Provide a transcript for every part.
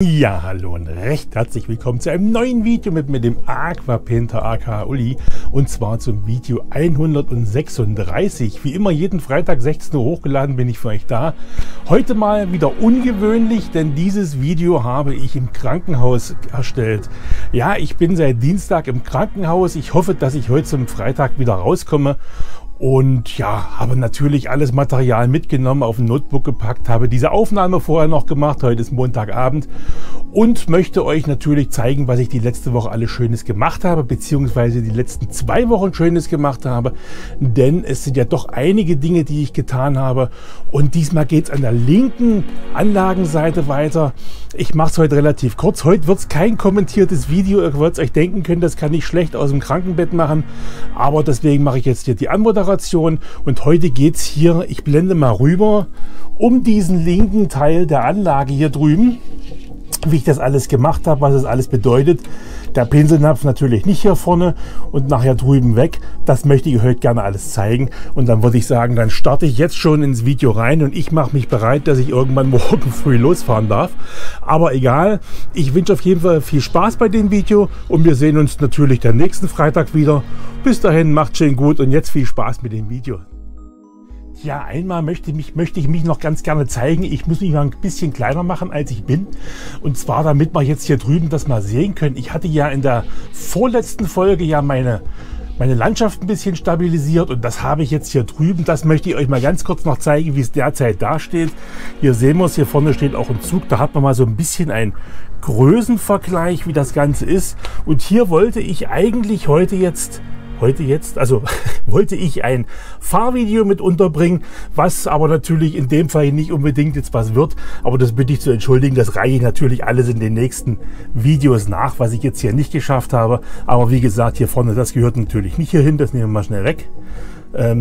Ja, hallo und recht herzlich willkommen zu einem neuen Video mit dem Aquapainter aka Uli und zwar zum Video 136. Wie immer jeden Freitag 16 Uhr hochgeladen bin ich für euch da. Heute mal wieder ungewöhnlich, denn dieses Video habe ich im Krankenhaus erstellt. Ja, ich bin seit Dienstag im Krankenhaus. Ich hoffe, dass ich heute zum Freitag wieder rauskomme. Und ja, habe natürlich alles Material mitgenommen, auf ein Notebook gepackt, habe diese Aufnahme vorher noch gemacht, heute ist Montagabend und möchte euch natürlich zeigen, was ich die letzte Woche alles Schönes gemacht habe, beziehungsweise die letzten 2 Wochen Schönes gemacht habe, denn es sind ja doch einige Dinge, die ich getan habe und diesmal geht's an der linken Anlagenseite weiter. Ich mache es heute relativ kurz, heute wird es kein kommentiertes Video, ihr wollt es euch denken können, das kann ich schlecht aus dem Krankenbett machen, aber deswegen mache ich jetzt hier die Anmoderation. Und heute geht es hier, ich blende mal rüber, um diesen linken Teil der Anlage hier drüben, wie ich das alles gemacht habe, was es alles bedeutet. Der Pinselnapf natürlich nicht hier vorne und nachher drüben weg. Das möchte ich heute gerne alles zeigen. Und dann würde ich sagen, dann starte ich jetzt schon ins Video rein und ich mache mich bereit, dass ich irgendwann morgen früh losfahren darf. Aber egal, ich wünsche auf jeden Fall viel Spaß bei dem Video und wir sehen uns natürlich den nächsten Freitag wieder. Bis dahin, macht schön gut und jetzt viel Spaß mit dem Video. Ja, einmal möchte ich mich noch ganz gerne zeigen. Ich muss mich mal ein bisschen kleiner machen, als ich bin. Und zwar, damit wir jetzt hier drüben das mal sehen können. Ich hatte ja in der vorletzten Folge ja meine Landschaft ein bisschen stabilisiert und das habe ich jetzt hier drüben. Das möchte ich euch mal ganz kurz noch zeigen, wie es derzeit dasteht. Hier sehen wir es, hier vorne steht auch ein Zug. Da hat man mal so ein bisschen einen Größenvergleich, wie das Ganze ist. Und hier wollte ich eigentlich wollte ich ein Fahrvideo mit unterbringen, was aber natürlich in dem Fall nicht unbedingt jetzt was wird, aber das bitte ich zu entschuldigen, das reiche ich natürlich alles in den nächsten Videos nach, was ich jetzt hier nicht geschafft habe, aber wie gesagt, hier vorne, das gehört natürlich nicht hier hin, das nehmen wir mal schnell weg.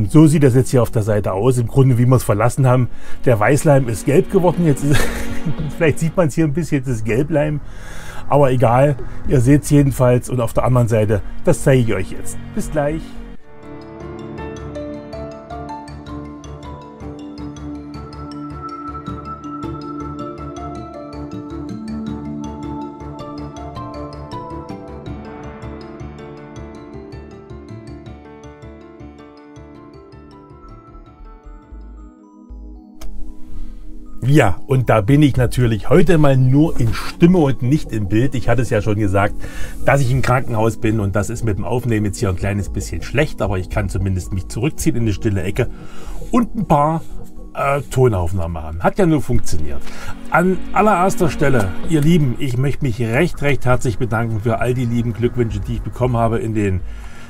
So sieht das jetzt hier auf der Seite aus, im Grunde wie wir es verlassen haben. Der Weißleim ist gelb geworden, jetzt ist, vielleicht sieht man es hier ein bisschen, jetzt ist Gelbleim. Aber egal, ihr seht es jedenfalls und auf der anderen Seite, das zeige ich euch jetzt. Bis gleich! Ja, und da bin ich natürlich heute mal nur in Stimme und nicht im Bild. Ich hatte es ja schon gesagt, dass ich im Krankenhaus bin und das ist mit dem Aufnehmen jetzt hier ein kleines bisschen schlecht, aber ich kann zumindest mich zurückziehen in eine stille Ecke und ein paar Tonaufnahmen haben. Hat ja nur funktioniert. An allererster Stelle, ihr Lieben, ich möchte mich recht herzlich bedanken für all die lieben Glückwünsche, die ich bekommen habe in den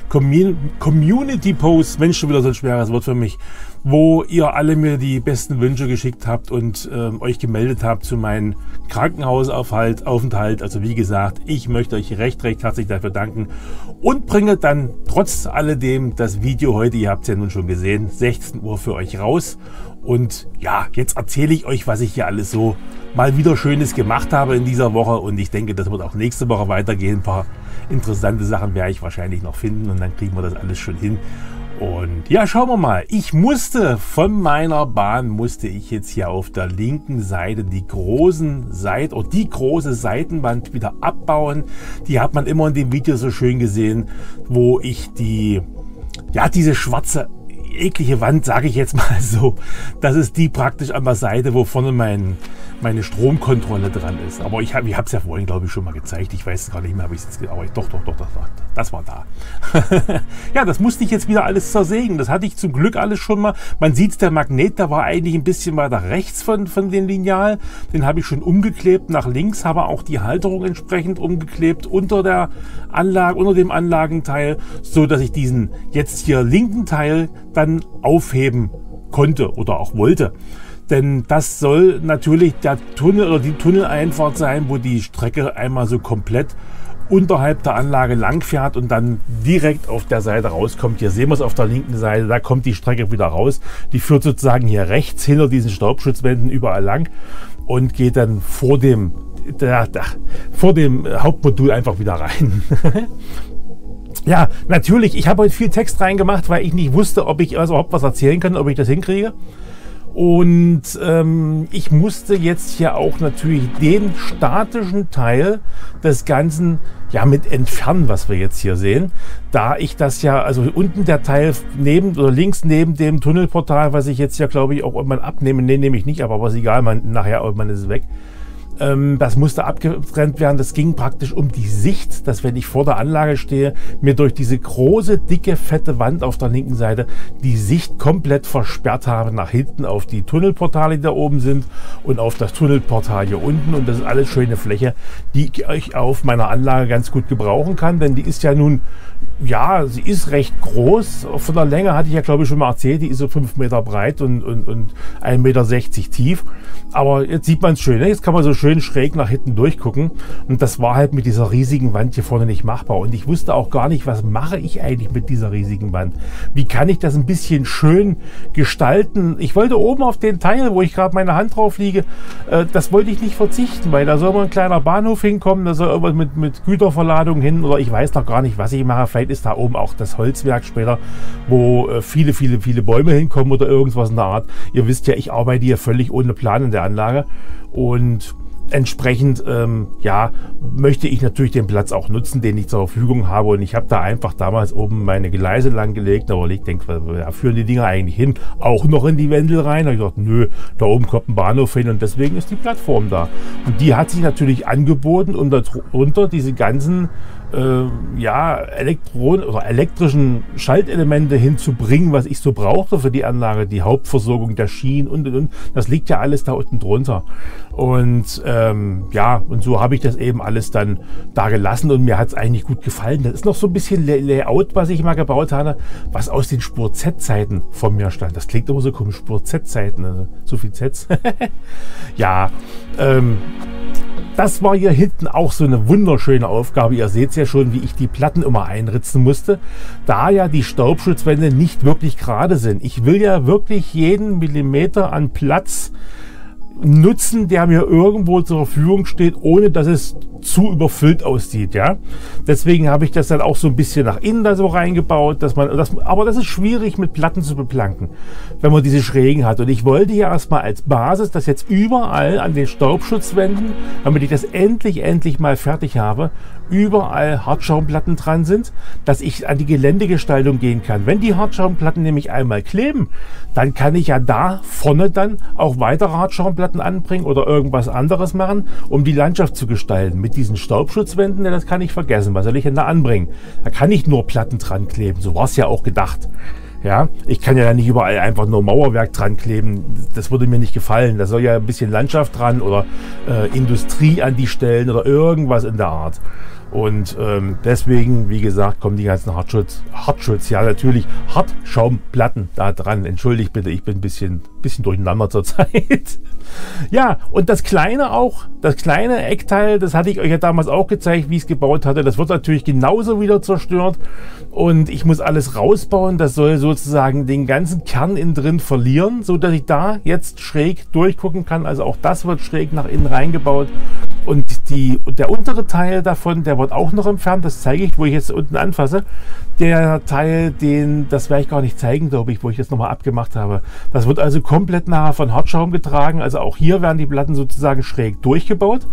Community Posts, Mensch, schon wieder so ein schweres Wort für mich, wo ihr alle mir die besten Wünsche geschickt habt und euch gemeldet habt zu meinem Krankenhausaufenthalt. Also wie gesagt, ich möchte euch recht herzlich dafür danken und bringe dann trotz alledem das Video heute, ihr habt es ja nun schon gesehen, 16 Uhr für euch raus. Und ja, jetzt erzähle ich euch, was ich hier alles so mal wieder Schönes gemacht habe in dieser Woche. Und ich denke, das wird auch nächste Woche weitergehen. Ein paar interessante Sachen werde ich wahrscheinlich noch finden und dann kriegen wir das alles schon hin. Und ja, schauen wir mal. Ich musste von meiner Bahn, jetzt hier auf der linken Seite die große Seitenwand wieder abbauen. Die hat man immer in dem Video so schön gesehen, wo ich diese schwarze eklige Wand, sage ich jetzt mal so, das ist die praktisch an der Seite, wo vorne meine Stromkontrolle dran ist. Aber ich habe es ja vorhin, glaube ich, schon mal gezeigt. Ich weiß gar nicht mehr, habe ich es jetzt gearbeitet. Doch, das war da. Ja, das musste ich jetzt wieder alles zersägen. Das hatte ich zum Glück alles schon mal. Man sieht es, der Magnet, der war eigentlich ein bisschen weiter rechts von dem Lineal. Den habe ich schon umgeklebt nach links, habe auch die Halterung entsprechend umgeklebt unter dem Anlagenteil, so dass ich diesen jetzt hier linken Teil dann aufheben konnte oder auch wollte. Denn das soll natürlich der Tunnel oder die Tunneleinfahrt sein, wo die Strecke einmal so komplett unterhalb der Anlage lang fährt und dann direkt auf der Seite rauskommt. Hier sehen wir es auf der linken Seite, da kommt die Strecke wieder raus. Die führt sozusagen hier rechts hinter diesen Staubschutzwänden überall lang und geht dann vor dem Hauptmodul einfach wieder rein. Ja, natürlich, ich habe heute viel Text reingemacht, weil ich nicht wusste, ob ich überhaupt was erzählen kann, ob ich das hinkriege. Und ich musste jetzt hier auch natürlich den statischen Teil des Ganzen ja mit entfernen, was wir jetzt hier sehen. Da ich das ja, also unten der Teil neben oder links neben dem Tunnelportal, was ich jetzt ja glaube ich auch irgendwann abnehme, nee, nehme ich nicht, aber was egal, nachher irgendwann ist es weg. Das musste abgetrennt werden. Das ging praktisch um die Sicht, dass wenn ich vor der Anlage stehe, mir durch diese große, dicke, fette Wand auf der linken Seite die Sicht komplett versperrt habe nach hinten auf die Tunnelportale, die da oben sind und auf das Tunnelportal hier unten. Und das ist alles schöne Fläche, die ich auf meiner Anlage ganz gut gebrauchen kann, denn die ist ja nun, ja, sie ist recht groß. Von der Länge hatte ich ja glaube ich schon mal erzählt, die ist so 5 Meter breit und 1,60 Meter tief. Aber jetzt sieht man es schön, jetzt kann man so schön schräg nach hinten durchgucken und das war halt mit dieser riesigen Wand hier vorne nicht machbar und ich wusste auch gar nicht, was mache ich eigentlich mit dieser riesigen Wand? Wie kann ich das ein bisschen schön gestalten? Ich wollte oben auf den Teil, wo ich gerade meine Hand drauf liege, das wollte ich nicht verzichten, weil da soll mal ein kleiner Bahnhof hinkommen, da soll irgendwas mit Güterverladung hin oder ich weiß noch gar nicht, was ich mache. Vielleicht ist da oben auch das Holzwerk später, wo viele Bäume hinkommen oder irgendwas in der Art. Ihr wisst ja, ich arbeite hier völlig ohne Plan in der Anlage und entsprechend ja, möchte ich natürlich den Platz auch nutzen, den ich zur Verfügung habe. Und ich habe da einfach damals oben meine Gleise lang gelegt. Da wollte ich denken, ja, führen die Dinger eigentlich hin? Auch noch in die Wendel rein? Da habe ich gedacht, nö, da oben kommt ein Bahnhof hin und deswegen ist die Plattform da. Und die hat sich natürlich angeboten, um darunter diese ganzen ja, elektrischen Schaltelemente hinzubringen, was ich so brauchte für die Anlage, die Hauptversorgung der Schienen und. Das liegt ja alles da unten drunter. Und ja, und so habe ich das eben alles dann da gelassen und mir hat es eigentlich gut gefallen. Das ist noch so ein bisschen Layout, was ich mal gebaut hatte, was aus den Spur-Z-Zeiten von mir stand. Das klingt immer so komisch, Spur-Z-Zeiten, also so viel Zs. Ja, das war hier hinten auch so eine wunderschöne Aufgabe. Ihr seht ja schon, wie ich die Platten immer einritzen musste, da ja die Staubschutzwände nicht wirklich gerade sind. Ich will ja wirklich jeden Millimeter an Platz nutzen, der mir irgendwo zur Verfügung steht, ohne dass es zu überfüllt aussieht, ja. Deswegen habe ich das dann auch so ein bisschen nach innen da so reingebaut, dass man das, aber das ist schwierig mit Platten zu beplanken, wenn man diese Schrägen hat. Und ich wollte ja erstmal als Basis das jetzt überall an den Staubschutzwänden, damit ich das endlich mal fertig habe, überall Hartschaumplatten dran sind, dass ich an die Geländegestaltung gehen kann. Wenn die Hartschaumplatten nämlich einmal kleben, dann kann ich ja da vorne dann auch weitere Hartschaumplatten anbringen oder irgendwas anderes machen, um die Landschaft zu gestalten. Mit diesen Staubschutzwänden, denn das kann ich vergessen. Was soll ich denn da anbringen? Da kann ich nur Platten dran kleben. So war es ja auch gedacht. Ja, ich kann ja nicht überall einfach nur Mauerwerk dran kleben. Das würde mir nicht gefallen. Da soll ja ein bisschen Landschaft dran oder Industrie an die Stellen oder irgendwas in der Art. Und deswegen, wie gesagt, kommen die ganzen Hartschaumplatten da dran. Entschuldigt bitte, ich bin ein bisschen durcheinander zurzeit. Ja, und das kleine auch, das kleine Eckteil, das hatte ich euch ja damals auch gezeigt, wie ich es gebaut hatte. Das wird natürlich genauso wieder zerstört und ich muss alles rausbauen. Das soll sozusagen den ganzen Kern innen drin verlieren, so dass ich da jetzt schräg durchgucken kann. Also auch das wird schräg nach innen reingebaut. Und der untere Teil davon, der wird auch noch entfernt, das zeige ich, wo ich jetzt unten anfasse. Der Teil, das werde ich gar nicht zeigen, glaube ich, wo ich jetzt nochmal abgemacht habe. Das wird also komplett nachher von Hartschaum getragen, also auch hier werden die Platten sozusagen schräg durchgebaut.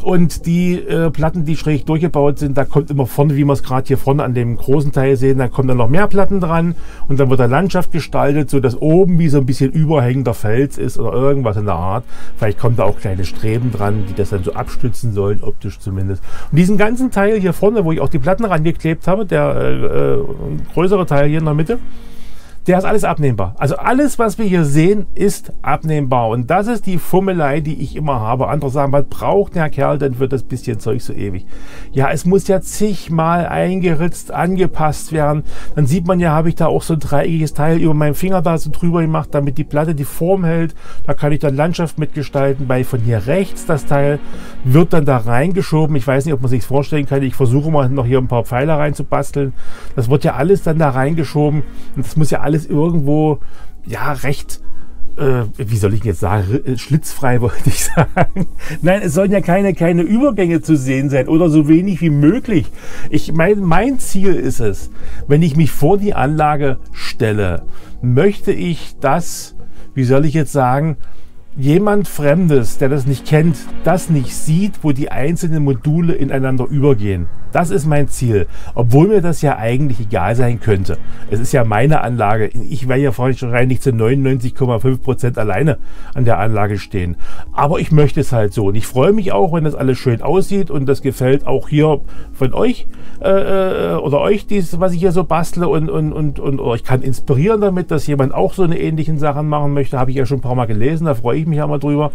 Und die Platten, die schräg durchgebaut sind, da kommt immer vorne, wie wir es gerade hier vorne an dem großen Teil sehen, dann kommen dann noch mehr Platten dran und dann wird der Landschaft gestaltet, sodass oben wie so ein bisschen überhängender Fels ist oder irgendwas in der Art. Vielleicht kommen da auch kleine Streben dran, die das dann so abstützen sollen, optisch zumindest. Und diesen ganzen Teil hier vorne, wo ich auch die Platten rangeklebt habe, der größere Teil hier in der Mitte, der ist alles abnehmbar. Also alles, was wir hier sehen, ist abnehmbar. Und das ist die Fummelei, die ich immer habe. Andere sagen, was braucht der Kerl denn für das bisschen Zeug so ewig? Ja, es muss ja zigmal eingeritzt, angepasst werden. Dann sieht man ja, habe ich da auch so ein dreieckiges Teil über meinen Finger da so drüber gemacht, damit die Platte die Form hält. Da kann ich dann Landschaft mitgestalten, weil von hier rechts das Teil wird dann da reingeschoben. Ich weiß nicht, ob man sich vorstellen kann. Ich versuche mal noch hier ein paar Pfeiler reinzubasteln. Das wird ja alles dann da reingeschoben. Und das muss ja alles irgendwo, ja, recht, wie soll ich jetzt sagen, schlitzfrei wollte ich sagen. Nein, es sollen ja keine Übergänge zu sehen sein oder so wenig wie möglich. Ich meine, mein Ziel ist es, wenn ich mich vor die Anlage stelle, möchte ich das, wie soll ich jetzt sagen, jemand Fremdes, der das nicht kennt, das nicht sieht, wo die einzelnen Module ineinander übergehen. Das ist mein Ziel, obwohl mir das ja eigentlich egal sein könnte. Es ist ja meine Anlage. Ich werde ja wahrscheinlich zu 99,5% alleine an der Anlage stehen. Aber ich möchte es halt so. Und ich freue mich auch, wenn das alles schön aussieht und das gefällt auch hier von euch oder euch, was ich hier so bastle. Und ich kann inspirieren damit, dass jemand auch so eine ähnlichen Sachen machen möchte. Habe ich ja schon ein paar Mal gelesen, da freue ich mich ja mal drüber.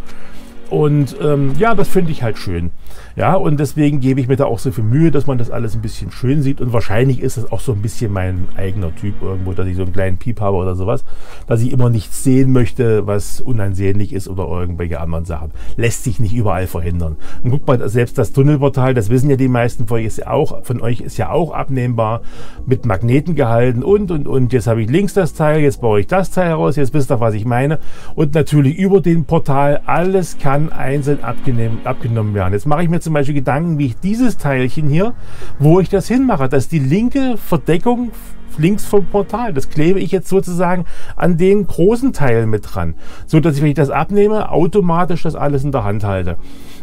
Und ja, das finde ich halt schön. Ja, und deswegen gebe ich mir da auch so viel Mühe, dass man das alles ein bisschen schön sieht. Und wahrscheinlich ist das auch so ein bisschen mein eigener Typ irgendwo, dass ich so einen kleinen Piep habe oder sowas, dass ich immer nichts sehen möchte, was unansehnlich ist oder irgendwelche anderen Sachen. Lässt sich nicht überall verhindern. Und guck mal, selbst das Tunnelportal, das wissen ja die meisten von euch, ist ja auch abnehmbar, mit Magneten gehalten und. Jetzt habe ich links das Teil, jetzt baue ich das Teil heraus, jetzt wisst ihr, was ich meine. Und natürlich über den Portal, alles kann einzeln abgenommen werden. Jetzt mache ich mir zum Beispiel Gedanken, wie ich dieses Teilchen hier, wo ich das hinmache, dass die linke Verdeckung links vom Portal, das klebe ich jetzt sozusagen an den großen Teil mit dran, so dass ich, wenn ich das abnehme, automatisch das alles in der Hand halte.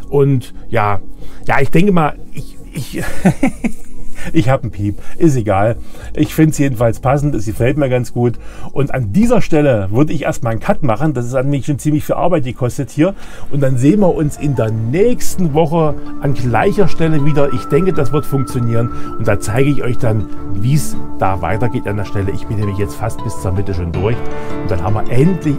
Und ja, ich denke mal, ich habe einen Piep, ist egal. Ich finde es jedenfalls passend, es gefällt mir ganz gut. Und an dieser Stelle würde ich erstmal einen Cut machen. Das ist an mich schon ziemlich viel Arbeit gekostet hier. Und dann sehen wir uns in der nächsten Woche an gleicher Stelle wieder. Ich denke, das wird funktionieren. Und da zeige ich euch dann, wie es da weitergeht an der Stelle. Ich bin nämlich jetzt fast bis zur Mitte schon durch. Und dann haben wir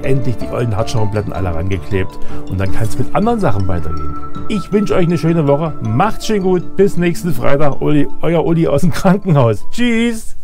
endlich die alten Hartschaumplatten alle rangeklebt. Und dann kann es mit anderen Sachen weitergehen. Ich wünsche euch eine schöne Woche. Macht's schön gut. Bis nächsten Freitag. Uli, euer Uli aus dem Krankenhaus. Tschüss!